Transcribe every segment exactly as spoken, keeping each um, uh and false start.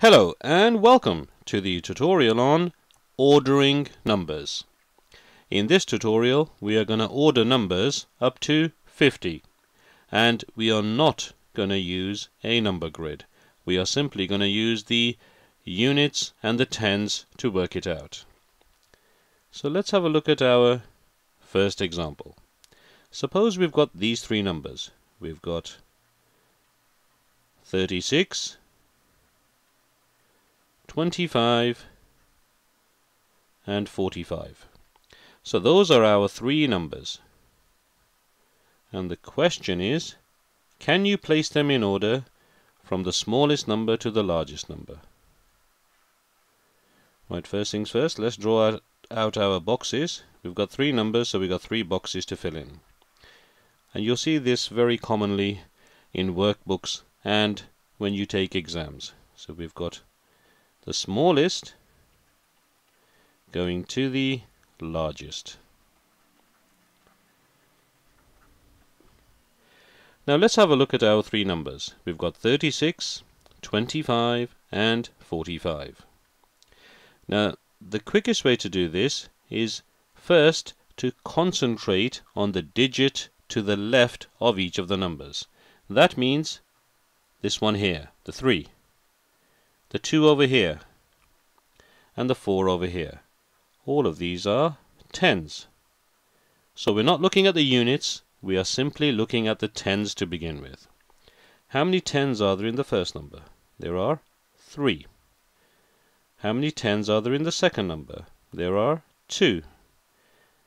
Hello and welcome to the tutorial on ordering numbers. In this tutorial we are going to order numbers up to fifty, and we are not going to use a number grid. We are simply going to use the units and the tens to work it out. So let's have a look at our first example. Suppose we've got these three numbers. We've got thirty-six, twenty-five and forty-five. So those are our three numbers, and the question is, can you place them in order from the smallest number to the largest number? Right, first things first, let's draw out, out our boxes. We've got three numbers, so we've got three boxes to fill in, and you'll see this very commonly in workbooks and when you take exams. So we've got the smallest going to the largest. Now let's have a look at our three numbers. We've got thirty-six, twenty-five and forty-five. Now the quickest way to do this is first to concentrate on the digit to the left of each of the numbers. That means this one here, the three, the two over here and the four over here. All of these are tens. So we're not looking at the units, we are simply looking at the tens to begin with. How many tens are there in the first number? There are three. How many tens are there in the second number? There are two.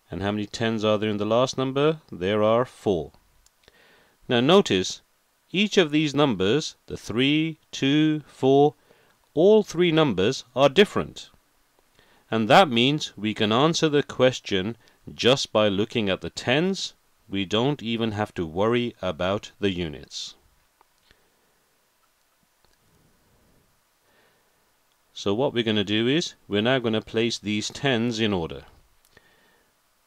And how many tens are there in the last number? There are four. Now notice each of these numbers, the three, two, four, all three numbers are different, and that means we can answer the question just by looking at the tens. We don't even have to worry about the units. So what we're going to do is we're now going to place these tens in order.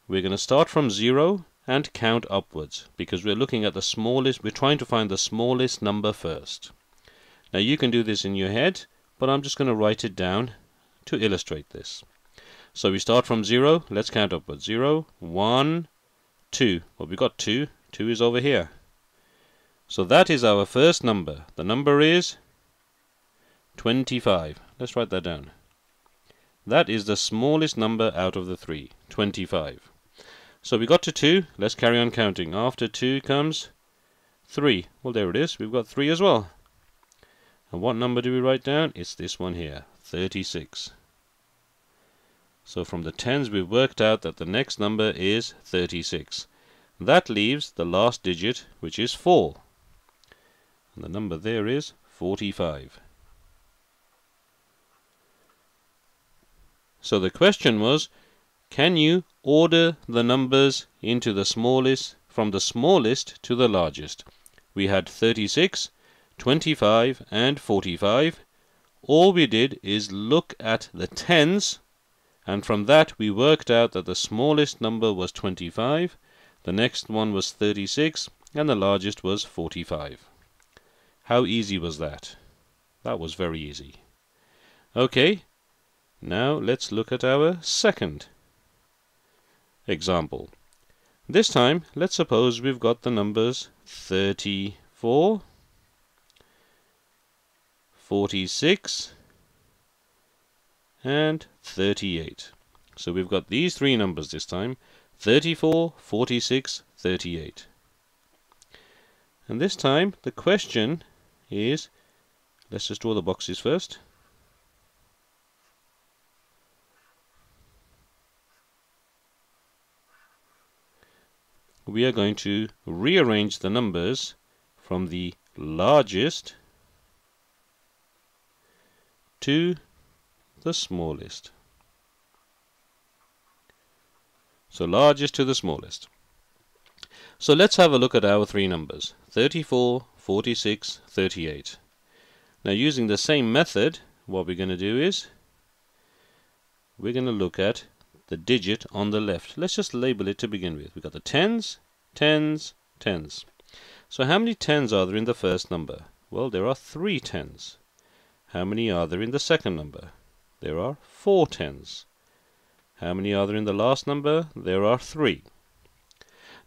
We're going to start from zero and count upwards, because we're looking at the smallest, we're trying to find the smallest number first. Now you can do this in your head, but I'm just going to write it down to illustrate this. So we start from zero, let's count upwards. zero, one, two. Well, we've got two, two is over here. So that is our first number. The number is twenty-five. Let's write that down. That is the smallest number out of the three, twenty-five. So we got to two, let's carry on counting. After two comes three. Well, there it is, we've got three as well. And what number do we write down? It's this one here, thirty-six. So from the tens we've worked out that the next number is thirty-six. That leaves the last digit, which is four. And the number there is forty-five. So the question was, can you order the numbers into the smallest, from the smallest to the largest? We had thirty-six, twenty-five and forty-five. All we did is look at the tens, and from that we worked out that the smallest number was twenty-five, the next one was thirty-six and the largest was forty-five. How easy was that? That was very easy. Okay, now let's look at our second example. This time let's suppose we've got the numbers thirty-four, forty-six and thirty-eight. So we've got these three numbers this time, thirty-four, forty-six, thirty-eight. And this time the question is, let's just draw the boxes first. We are going to rearrange the numbers from the largest to the smallest. So largest to the smallest. So let's have a look at our three numbers, thirty-four, forty-six, thirty-eight. Now using the same method, what we're going to do is we're going to look at the digit on the left. Let's just label it to begin with. We've got the tens, tens, tens. So how many tens are there in the first number? Well, there are three tens. How many are there in the second number? There are four tens. How many are there in the last number? There are three.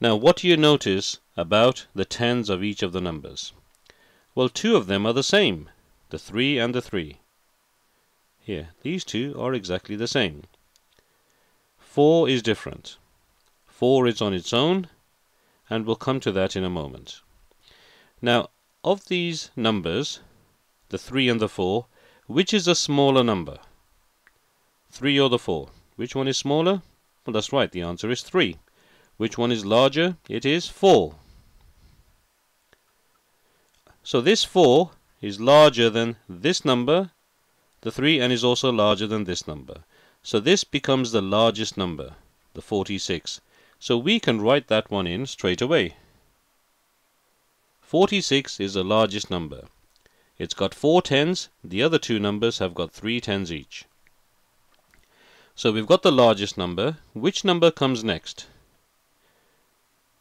Now, what do you notice about the tens of each of the numbers? Well, two of them are the same, the three and the three. Here, these two are exactly the same. Four is different. Four is on its own, and we'll come to that in a moment. Now, of these numbers, the three and the four, which is a smaller number? Three or the four? Which one is smaller? Well, that's right, the answer is three. Which one is larger? It is four. So this four is larger than this number, the three, and is also larger than this number. So this becomes the largest number, the forty-six. So we can write that one in straight away. forty-six is the largest number. It's got four tens, the other two numbers have got three tens each. So we've got the largest number. Which number comes next?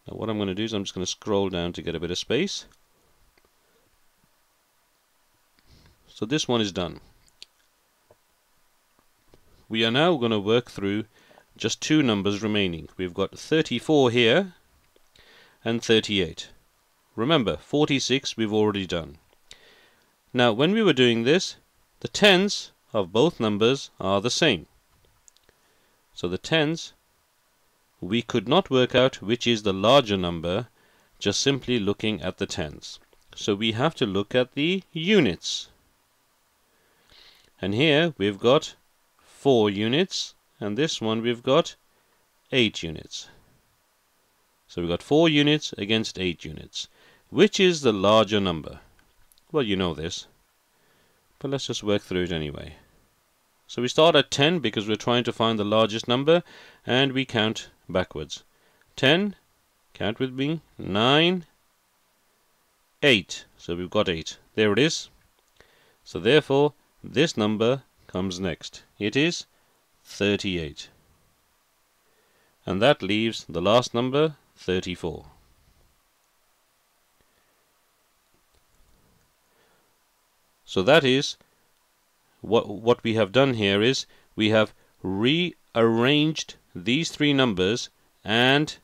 Now what I'm going to do is I'm just going to scroll down to get a bit of space. So this one is done. We are now going to work through just two numbers remaining. We've got thirty-four here and thirty-eight. Remember, forty-six we've already done. Now when we were doing this, the tens of both numbers are the same. So the tens, we could not work out which is the larger number just simply looking at the tens. So we have to look at the units. And here we've got four units, and this one we've got eight units. So we've got four units against eight units. Which is the larger number? Well, you know this, but let's just work through it anyway. So we start at ten because we're trying to find the largest number, and we count backwards. ten, count with me, nine, eight. So we've got eight. There it is. So therefore, this number comes next. It is thirty-eight. And that leaves the last number, thirty-four. So that is what, what we have done here is we have rearranged these three numbers and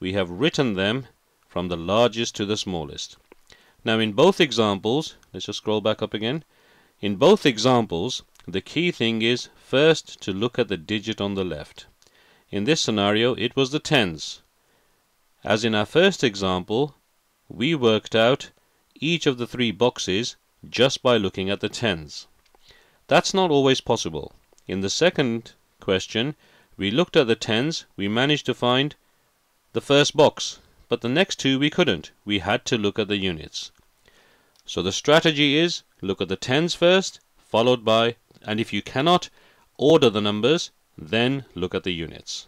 we have written them from the largest to the smallest. Now in both examples, let's just scroll back up again. In both examples, the key thing is first to look at the digit on the left. In this scenario, it was the tens. As in our first example, we worked out each of the three boxes just by looking at the tens. That's not always possible. In the second question, we looked at the tens, we managed to find the first box, but the next two we couldn't. We had to look at the units. So the strategy is look at the tens first, followed by, and if you cannot order the numbers, then look at the units.